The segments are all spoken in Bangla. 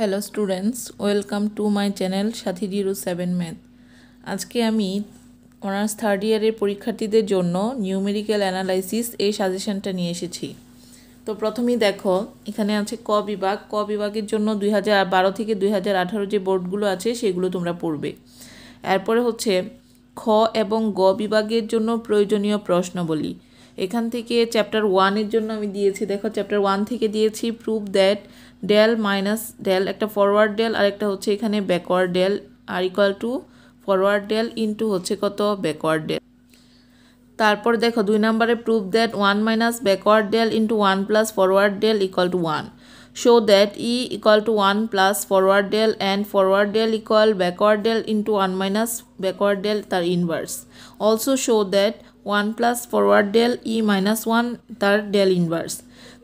Hello students, welcome to my channel shathijiro7 math. আজকে আমি অনার্স থার্ড ইয়ারের পরীক্ষার্থীদের জন্য নিউমেরিক্যাল অ্যানালাইসিস এই সাজেশনটা নিয়ে এসেছি। তো প্রথমেই দেখো, এখানে আছে ক বিভাগ। ক বিভাগের জন্য 2012 থেকে 2018 যে বোর্ডগুলো আছে সেগুলো তোমরা পড়বে। এরপরে হচ্ছে খ এবং গ বিভাগের জন্য প্রয়োজনীয় প্রশ্নবলী। এখান থেকে চ্যাপ্টার ওয়ানের জন্য আমি দিয়েছি, দেখো চ্যাপ্টার ওয়ান থেকে দিয়েছি prove that del minus del, একটা ফরওয়ার্ড ডেল আর একটা হচ্ছে এখানে ব্যাকওয়ার্ড ডেল, আর equal to forward del into হচ্ছে কত ব্যাকওয়ার্ড ডেল। তারপর দেখো 2 নম্বরে prove that 1 minus backward del into 1 plus forward del equal to 1, show that E equal to 1 plus forward del and forward del equal backward del into 1 minus backward del তার inverse. Also show that 1 plus forward del E minus 1 তার ডেল ইনভার্স।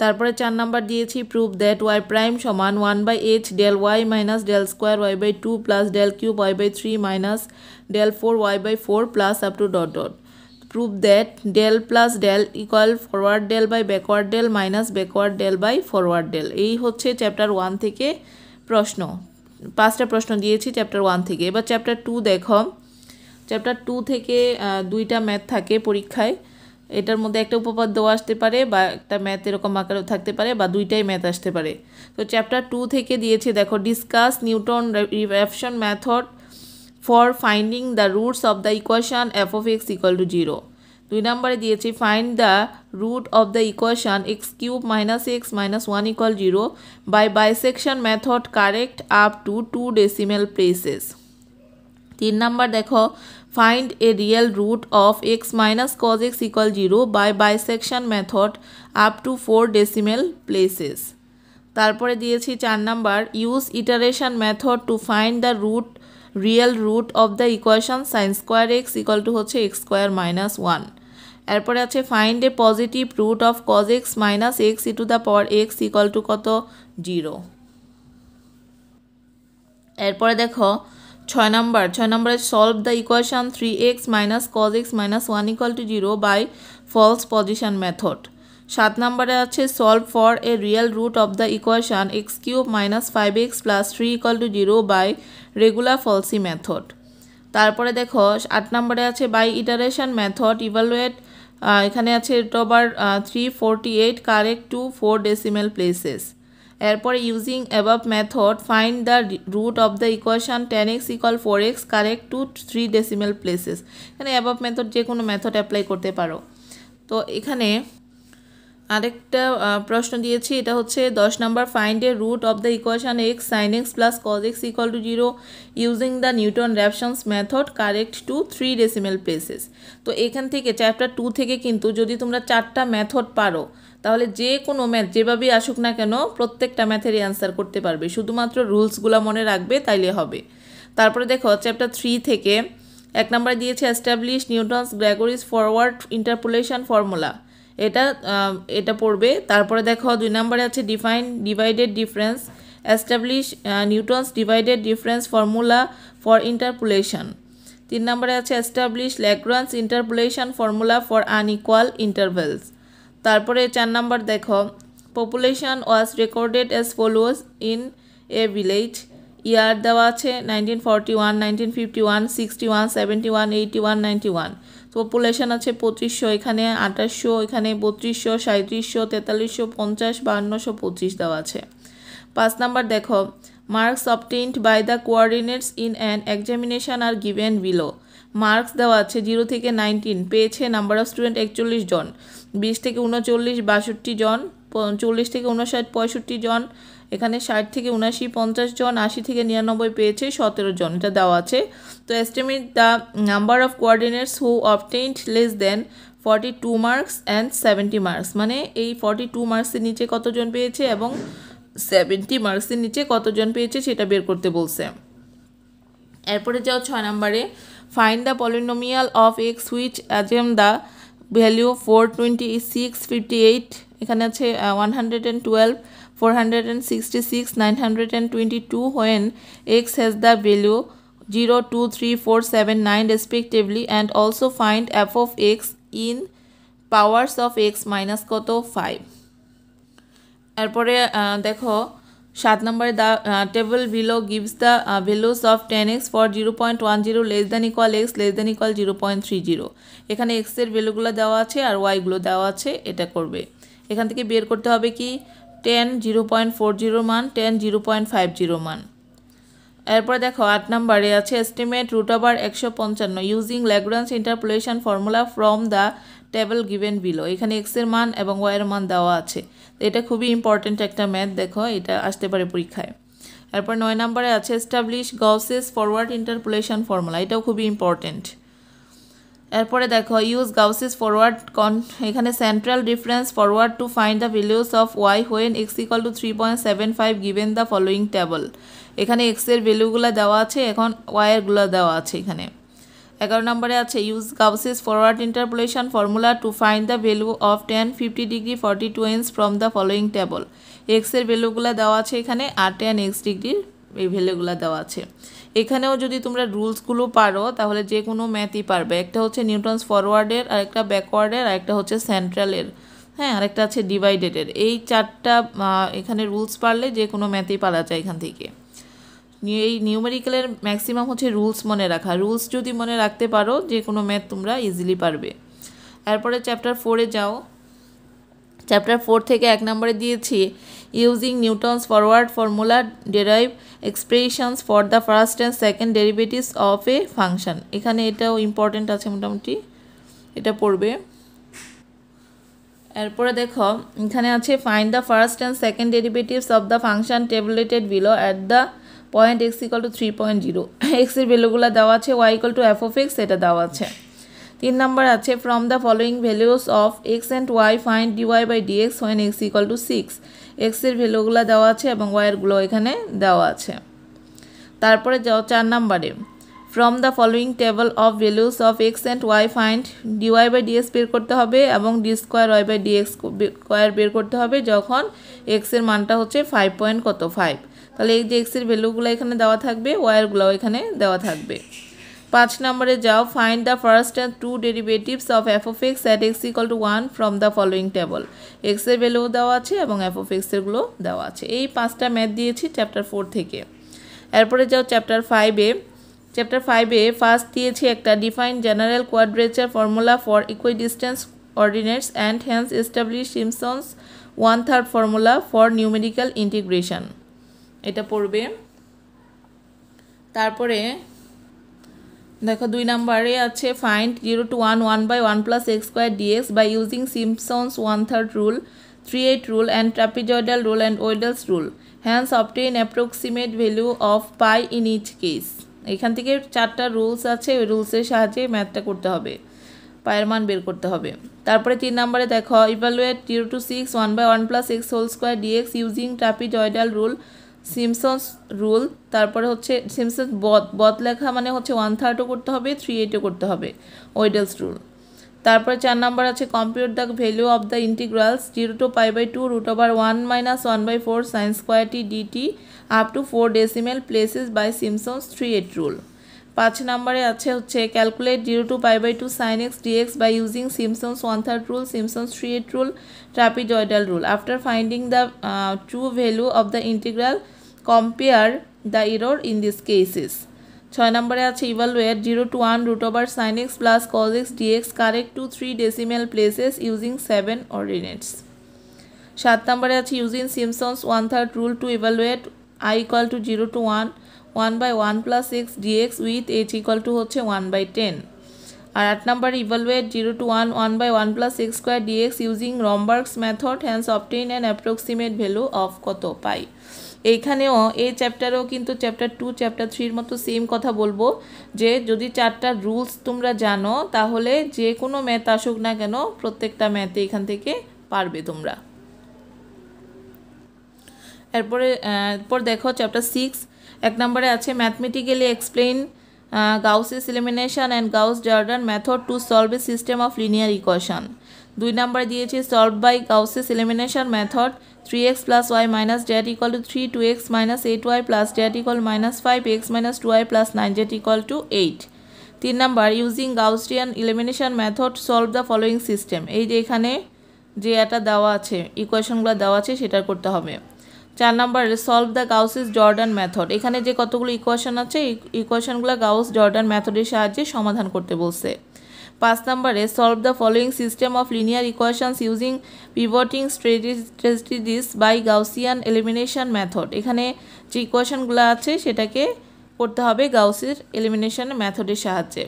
তারপরে 4 নাম্বার দিয়েছি প্রুভ দ্যাট ওয়াই প্রাইম সমান 1/h del Y minus del square Y by 2 plus del cube Y by 3 minus del 4 Y by 4 plus up to dot dot. Prove that del plus del equal forward del by backward del minus backward del by forward del. এই হচ্ছে চ্যাপ্টার 1 থেকে প্রশ্ন। 5টা প্রশ্ন দিয়েছি চ্যাপ্টার 1 থেকে। এবার চ্যাপ্টার 2 দেখো, চ্যাপ্টার 2 থেকে 2টা ম্যাথ থাকে পরীক্ষায়। এটার মধ্যে একটা উপপাদ্য আসতে পারে বা একটা ম্যাথ এরকম আকারে থাকতে পারে বা দুইটাই ম্যাথ আসতে পারে। তো চ্যাপ্টার 2 থেকে দিয়েছে দেখো discuss Newton refraction method for finding the roots of the equation F of x equal to 0। 2 নম্বরে দিয়েছি find the root of the equation x cube minus x minus 1 equal 0 by bisection method correct up to 2 decimal places. 3 নম্বর দেখো find a real root of x minus cos x equal 0 by bisection method up to 4 decimal places. তারপরে দিয়েছি 4 number use iteration method to find the root real root of the equation sin square x equal to হচ্ছে x square minus 1. এরপরে আছে find a positive root of cos x minus x e to the power x equal to কত 0. এরপরে দেখো 6 নম্বরে solve the equation 3x minus cos x minus 1 equal to 0 by false position method. 7 নম্বরে আছে solve for a real root of the equation x cube minus 5x plus 3 equal to 0 by regular falsi method. তারপরে দেখো 8 নম্বরে আছে বাই ইটারেশন মেথড ইভালুয়েট, এখানে আছে over 348 correct to 4 decimal places. এরপরে using above method find the root of the equation 10x equal 4x correct to 3 decimal places. এখানে অ্যাবাভ মেথড যে কোনো মেথড অ্যাপ্লাই করতে পারো। তো এখানে আরেকটা প্রশ্ন দিয়েছি, এটা হচ্ছে 10 নম্বর find a root of the equation x sin x plus cos x equal to 0 using the Newton Raphson's method correct to 3 decimal places. তো এখান থেকে চ্যাপ্টার 2 থেকে কিন্তু যদি তোমরা 4টা মেথড পারো তাহলে যে কোনো ম্যাথ যেভাবেই আসুক না কেন প্রত্যেকটা ম্যাথেরই অ্যান্সার করতে পারবে, শুধুমাত্র রুলসগুলো মনে রাখবে তাইলে হবে। তারপরে দেখো চ্যাপ্টার 3 থেকে 1 নম্বর দিয়েছে establish Newton's Gregory's forward interpolation formula, এটা পড়বে। তারপরে দেখো 2 নম্বরে আছে define divided difference establish Newton's divided difference formula for interpolation. 3 নম্বরে আছে establish Lagrange interpolation formula for unequal intervals. তারপরে 4 নম্বর দেখো population was recorded as follows in a village, year দেওয়া আছে 1941, 1951, 61, 71, 81, 91। পপুলেশন আছে 2500, এখানে 2800, এখানে 3200, 3700, 4300, 50, 5225 দেওয়া আছে। 5 নম্বর দেখো marks obtained by the coordinates in an examination are given below. Marks দেওয়া আছে 0 থেকে 19, পেয়েছে নাম্বার অফ স্টুডেন্ট 41 জন, 20 থেকে 39 62 জন, 40 থেকে 59 65 জন, এখানে 60 থেকে 79 50 জন, 80 থেকে 99 পেয়েছে 17 জন, এটা দেওয়া আছে। তো estimate the number of coordinates who obtained less than 42 marks and 70 marks, মানে এই 42 মার্কসের নিচে কতজন পেয়েছে এবং 70 মার্কসের নিচে কতজন পেয়েছে সেটা বের করতে বলছে। এরপরে যাও 6 নম্বরে find the polynomial of x which assume the value 426, 58, এখানে আছে 112, 466, 922 when x has the value 0, 2, 3, 4, 7, 9 respectively, and also find f of x in powers of x minus কত 5। এরপরে দেখো 7 number, the table below gives the values of tan x for 0.10 less than equal x less than equal 0.30. এখানে x এর ভ্যালু গুলো দেওয়া আছে আর y গুলো দেওয়া আছে, এটা করবে। এখান থেকে বের করতে হবে কি tan 0.40 মান, tan 0.50 মান। এরপর দেখো 8 নম্বরে আছে estimate √155 using Lagrange's interpolation formula from the table given below। এখানে x এর মান এবং y এর মান দেওয়া আছে, এটা খুবই ইম্পর্টেন্ট একটা ম্যাথ, দেখো এটা আসতে পারে পরীক্ষায়। এরপর 9 নম্বরে আছে establish Gauss's forward interpolation formula, এটাও খুবই ইম্পর্টেন্ট। এরপরে দেখো ইউজ গাউসেস ফরওয়ার্ড, এখানে central difference forward to find the values of y when x equal to 3.75 given the following table. এখানে এক্স এর ভ্যালুগুলো দেওয়া আছে, এখন ওয়াই এরগুলো দেওয়া আছে। এখানে 11 নম্বরে আছে use Gauss's forward interpolation formula to find the value of tan 50° 42" from the following table. X এর ভ্যালুগুলো দেওয়া আছে এখানে, আর tan x ডিগ্রির এই ভ্যালুগুলো দেওয়া আছে। এখানেও যদি তোমরা রুলসগুলো পারো তাহলে যে কোনো ম্যাথই পারবে। একটা হচ্ছে নিউটনস ফরওয়ার্ডের, আরেকটা ব্যাকওয়ার্ডের, আরেকটা হচ্ছে সেন্ট্রালের, হ্যাঁ আরেকটা আছে ডিভাইডেডের। এই চারটা এখানে রুলস পারলে যে কোনো ম্যাথই পারা যায় এখান থেকে। এই নিউমেরিক্যালের ম্যাক্সিমাম হচ্ছে রুলস মনে রাখা, রুলস যদি মনে রাখতে পারো যে কোনো ম্যাথ তোমরা ইজিলি পারবে। এরপরে চ্যাপ্টার 4-এ যাও। চ্যাপ্টার 4 থেকে 1 নম্বরে দিয়েছি using Newton's forward formula derive expressions for the first and second derivatives of a function। এখানে এটাও ইম্পর্টেন্ট আছে, মোটামুটি এটা পড়বে। এরপরে দেখো এখানে আছে find the first and second derivatives of the function tabulated below at the point x equal to 3.0। x এর ভ্যালুগুলো দেওয়া আছে, y equal to f of x এটা দেওয়া আছে। 3 নাম্বার আছে from the following values of x and y find dy by dx when x equal to 6। x এর ভ্যালুগুলো দেওয়া আছে এবং y এর গুলো এখানে দেওয়া আছে। তারপরে যাও 4 নম্বরে, from the following table of values of x and y find dy by dx বের করতে হবে এবং d2y/dx² বের করতে হবে যখন x এর মানটা হচ্ছে 5.5। তাহলে এই যে x এর ভ্যালুগুলো এখানে দেওয়া থাকবে, y এর গুলো এখানে দেওয়া থাকবে। 5 নম্বরে যাও, find the first and 2 derivatives of f of x at x equal to 1 from the following table। x এর ভ্যালু দেওয়া আছে এবং f of x এর গুলো দেওয়া আছে। এই 5টা ম্যাথ দিয়েছি চ্যাপ্টার 4 থেকে। এরপরে যাও চ্যাপ্টার 5-এ। চ্যাপ্টার 5-এ ফার্স্ট দিয়েছি একটা define general quadrature formula for equidistant ordinates and hence establish Simpson's 1/3 formula for numerical integration, এটা পড়বে। তারপরে দেখো 2 নম্বরে আছে find 0 to 1 1/(1 + x² dx) by using Simpson's 1/3 rule, 3/8 rule and trapezoidal rule and Euler's rule, hence obtain approximate value of pi in each case। এখান থেকে 4টা রুলস আছে, ওই রুলসের সাহায্যে ম্যাথটা করতে হবে, পায়ের মান বের করতে হবে। তারপরে 3 নম্বরে দেখো evaluate 0 to 6 1/(1 + x² dx) using trapezoidal rule, Simpson's rule, তারপরে হচ্ছে সিমসনস বথ লেখা মানে হচ্ছে 1/3ও করতে হবে 3/8ও করতে হবে, ওয়েডেলস রুল। তারপরে 4 নাম্বার আছে compute the value of the integrals 0 to π/2 √1 - 1/4 sin² t dt up to 4 decimal places by Simpson's 3/8 rule. 5 নম্বরে আছে হচ্ছে calculate 0 to π/2 sin x dx by using Simpson's 1/3 rule, Simpson's 3/8 rule, trapezoidal rule। After finding the true value of the integral, compare the error in these cases। 6 নম্বরে আছে evaluate 0 to 1 √sin x + cos x dx, correct to 3 decimal places using 7 ordinates। 7 নম্বরে আছে using Simpson's 1/3 rule to evaluate i equal to 0 to 1 1/(1 + x dx) with h equal to হচ্ছে 1/10। আর 8 number evaluate 0 to 1 1/(1 + x² dx) using Romberg's method, hence obtain an approximate value of কত পাই। এইখানেও এই চ্যাপ্টারেও কিন্তু চ্যাপ্টার 2 চ্যাপ্টার 3 এর মতো সেম কথা বলবো, যে যদি 4টা রুলস তোমরা জানো তাহলে যে কোনো ম্যাথ আসুক না কেন প্রত্যেকটা ম্যাথে এখান থেকে পারবে তোমরা। এরপর দেখো চ্যাপ্টার 6। 1 নম্বরে আছে mathematically explain Gauss's elimination and Gauss Jordan method to solve a system of linear equation. 2 নম্বরে দিয়েছে solve by Gauss's elimination method 3x + y - z = 3, 2x - 8y + z = -5, x - 2y + 9z = 8। 3 নম্বর using Gaussian elimination method solve the following system, এই যে এখানে যে এটা দেওয়া আছে ইকুয়েশনগুলো দেওয়া আছে সেটা করতে হবে। 4 number solve the Gauss's Jordan method. এখানে যে কতগুলো ইকুয়েশন আছে ইকুয়েশনগুলো গাউস জর্ডান মেথডের সাহায্যে সমাধান করতে বলছে. 5 number solve the following system of linear equations using pivoting strategies by Gaussian elimination method. এখানে যে ইকুয়েশনগুলো আছে সেটাকে করতে হবে গাউসের এলিমিনেশন মেথডের সাহায্যে.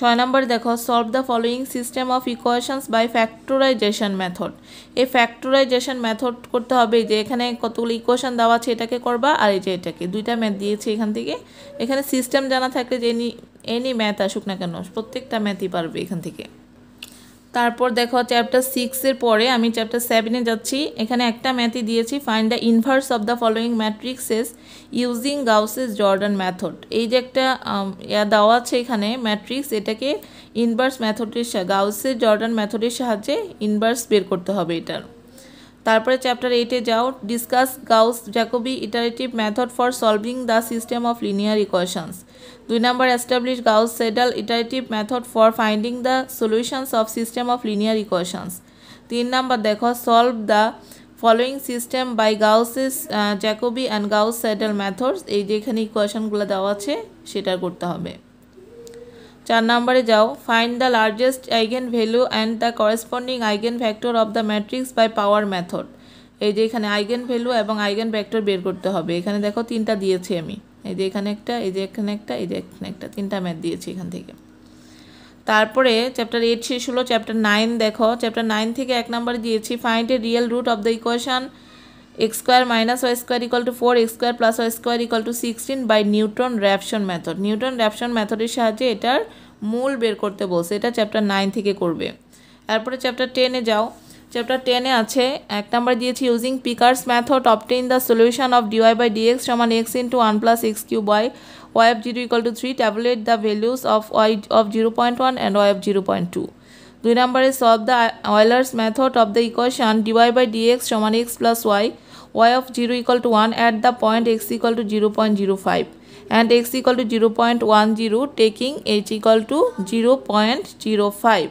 6 number দেখো solve the following system of equations by factorization method. এই factorization method করতে হবে যে এখানে কতগুলো ইকুয়েশন দেওয়া আছে এটাকে করবা আর এই যে এটাকে দুইটা ম্যাথ দিয়েছে এখান থেকে. এখানে সিস্টেম জানা থাকলে যে এনি ম্যাথ আসুক না কেন প্রত্যেকটা ম্যাথই পারবে এখান থেকে. তারপর দেখো চ্যাপ্টার 6 এর পরে আমি চ্যাপ্টার 7 এ যাচ্ছি. এখানে একটা ম্যাথই দিয়েছি find the inverse of the following matrices using Gauss's Jordan method. এই যে একটা দেওয়া আছে এখানে ম্যাট্রিক্স, এটাকে ইনভার্স মেথডের গাউসের জর্ডান মেথডের সাহায্যে ইনভার্স বের করতে হবে এটার. তারপরে চ্যাপ্টার 8 এ যাও discuss Gauss Jacobi iterative method for solving the system of linear equations. 2 number establish Gauss-Seidel iterative method for finding the solutions of system of linear equations. 3 number dekho solve the following system by Gauss's Jacobi and Gauss-Seidel methods. এই যে এখানে ইকুয়েশন গুলো দেওয়া আছে সেটা করতে হবে. 4 নম্বরে যাও find the largest eigenvalue and the corresponding eigenvector of the matrix by power method. এই যে এখানে eigenvalue এবং eigenvector বের করতে হবে. এখানে দেখো তিনটা দিয়েছি আমি, এই যে এখানে একটা, এই যে এখানে একটা, এই যে এখানে একটা, তিনটা ম্যাথ দিয়েছি এখান থেকে. তারপরে চ্যাপ্টার 8 শেষ হলো. চ্যাপ্টার 9 দেখো চ্যাপ্টার 9 থেকে 1 নাম্বার দিয়েছি find a real root of the equation x square minus y square equal to 4 x square plus y square equal to 16 by Newton-Raphson method. Newton-Raphson মেথডের সাহায্যে এটার মূল বের করতে বলছে, এটা চ্যাপ্টার 9 থেকে করবে. তারপরে চ্যাপ্টার 10 এ যাও. চ্যাপ্টার 10 এ আছে 1 নাম্বার দিয়েছি using Picard's method obtain the solution of dy/dx = x into 1 + x³ by y of 0 equal to 3. Tabulate the values of y of 0.1 and y of 0.2. 2 নাম্বারে solve the Euler's method of the equation dy/dx = x + y, y of 0 equal to 1 at the point x equal to 0.05 and x equal to 0.10 taking h equal to 0.05.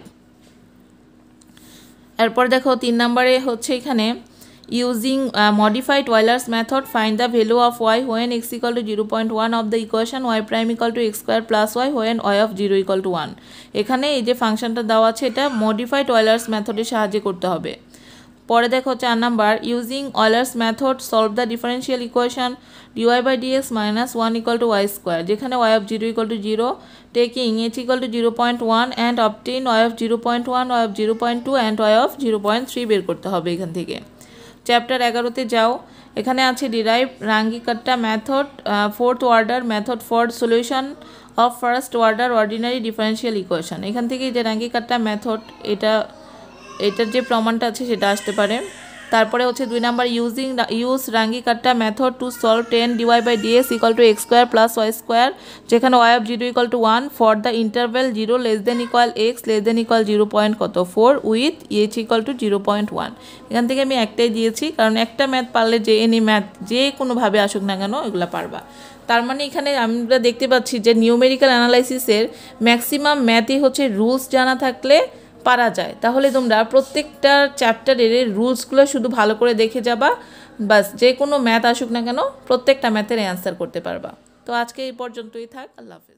এরপর দেখো 3 নম্বরে হচ্ছে এখানে using modified Euler's method find the value of y when x equal to 0.1 of the equation y prime equal to x square plus y when y of 0 equal to 1. এখানে এই যে ফাংশনটা দেওয়া আছে এটা মডিফাইড ওয়েলার্স মেথডের সাহায্যে করতে হবে. পরে দেখো 4 number using Euler's method solve the differential equation dy/dx - 1 = y², যেখানে y of 0 = 0 taking h = 0.1 and obtain y of 0.1, y of 0.2 and y of 0.3 বের করতে হবে এখান থেকে. চ্যাপ্টার 11 তে যাও. এখানে আছে derive Runge-Kutta method fourth order method for solution of first order ordinary differential equation. এখান থেকে যে Runge-Kutta method এটার যে প্রমাণটা আছে সেটা আসতে পারে. তারপরে হচ্ছে 2 number use Runge-Kutta method to solve 10 dy/dx = x² + y², যেখানে y of 0 = 1 for the interval 0 less than equal x less than equal 0.4 with h equal to 0.1. এখান থেকে আমি একটাই দিয়েছি কারণ একটা ম্যাথ পারলে যে এনি ম্যাথ যে কোনোভাবে আসুক না কেন এগুলো পারবা. তার মানে এখানে আমরা দেখতে পাচ্ছি যে নিউমেরিক্যাল অ্যানালাইসিসের ম্যাক্সিমাম ম্যাথই হচ্ছে রুলস জানা থাকলে পারা যায়. তাহলে তোমরা প্রত্যেকটা চ্যাপ্টারের রুলসগুলো শুধু ভালো করে দেখে যাবা, বাস যে কোনো ম্যাথ আসুক না কেন প্রত্যেকটা ম্যাথের অ্যান্সার করতে পারবা. তো আজকে এই পর্যন্তই থাক. আল্লাহ হাফেজ.